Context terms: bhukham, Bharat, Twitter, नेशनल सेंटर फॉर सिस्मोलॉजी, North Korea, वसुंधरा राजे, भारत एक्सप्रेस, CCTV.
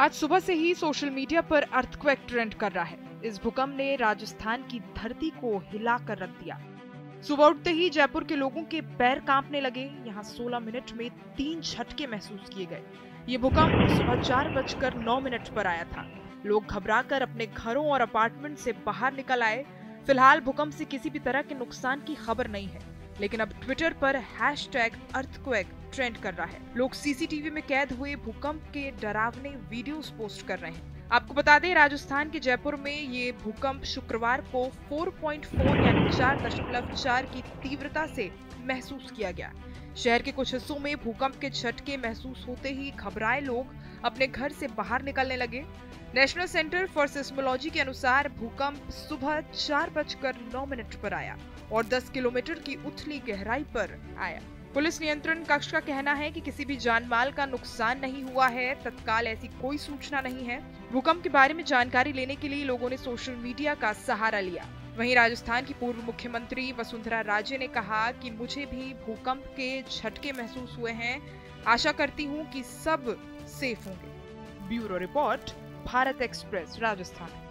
आज सुबह से ही सोशल मीडिया पर अर्थक्वेक ट्रेंड कर रहा है। इस भूकंप ने राजस्थान की धरती को हिला कर रख दिया। सुबह उठते ही जयपुर के लोगों के पैर कांपने लगे। यहां 16 मिनट में 3 झटके महसूस किए गए। ये भूकंप सुबह 4:09 पर आया था। लोग घबराकर अपने घरों और अपार्टमेंट से बाहर निकल आए। फिलहाल भूकंप से किसी भी तरह के नुकसान की खबर नहीं है, लेकिन अब ट्विटर पर हैशटैग अर्थक्वेक ट्रेंड कर रहा है। लोग सीसीटीवी में कैद हुए भूकंप के डरावने वीडियोस पोस्ट कर रहे हैं। आपको बता दें, राजस्थान के जयपुर में ये भूकंप शुक्रवार को 4.4 यानी 4.4 की तीव्रता से महसूस किया गया। शहर के कुछ हिस्सों में भूकंप के झटके महसूस होते ही घबराए लोग अपने घर से बाहर निकलने लगे। नेशनल सेंटर फॉर सिस्मोलॉजी के अनुसार भूकंप सुबह 4:09 पर आया और 10 किलोमीटर की उथली गहराई पर आया। पुलिस नियंत्रण कक्ष का कहना है कि किसी भी जानमाल का नुकसान नहीं हुआ है। तत्काल ऐसी कोई सूचना नहीं है। भूकंप के बारे में जानकारी लेने के लिए लोगों ने सोशल मीडिया का सहारा लिया। वहीं राजस्थान की पूर्व मुख्यमंत्री वसुंधरा राजे ने कहा कि मुझे भी भूकंप के झटके महसूस हुए हैं। आशा करती हूं कि सब सेफ होंगे। Bureau report, भारत एक्सप्रेस, Rajasthan.